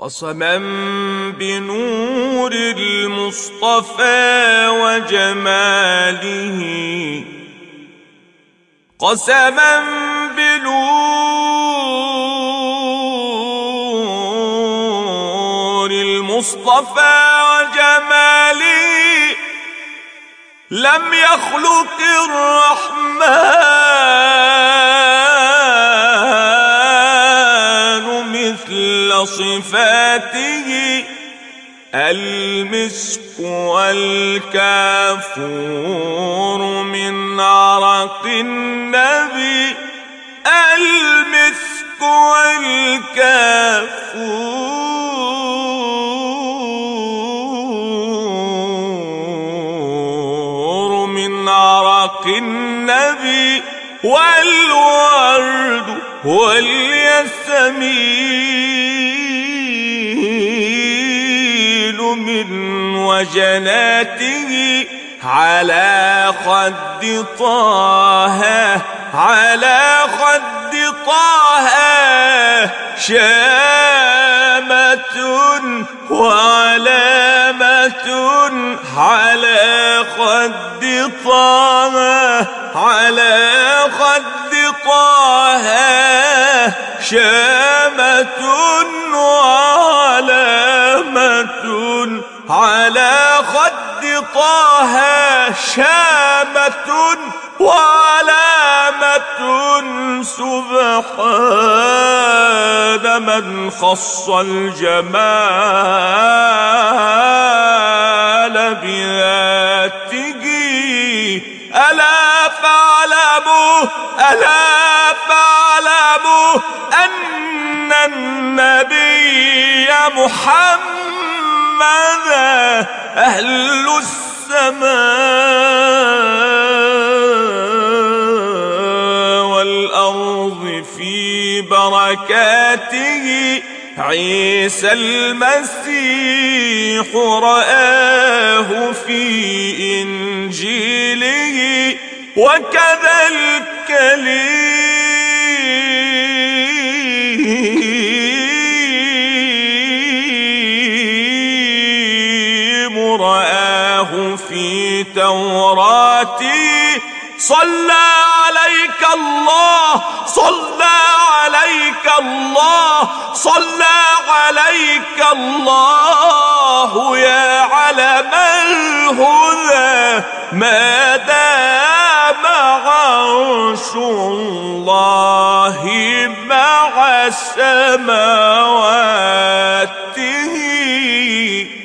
قسما بنور المصطفى وجماله، قسما بنور المصطفى وجماله، لم يخلق الرحمن مثل صفاته، المسك والكافور من عرق النبي، المسك والكافور النبي، والورد والياسمين من وجناته، على خد طه، على خد طه شامة وعلامة، على خد طه، على خد طه شامة وعلامة، على خد طه شامة وعلامة. سبحان من خص الجمال بذاته، ألا فاعلموا، ألا فاعلموا أن النبي محمد أهل السماء والأرض في بركاته، عيسى المسيح رآه في إنجيله، وكذا الكليم رآه في توراته. صلى عليك الله، صلى عليك الله، صلى عليك الله يا علم الهدى، ما دام عرش الله مع سماواته.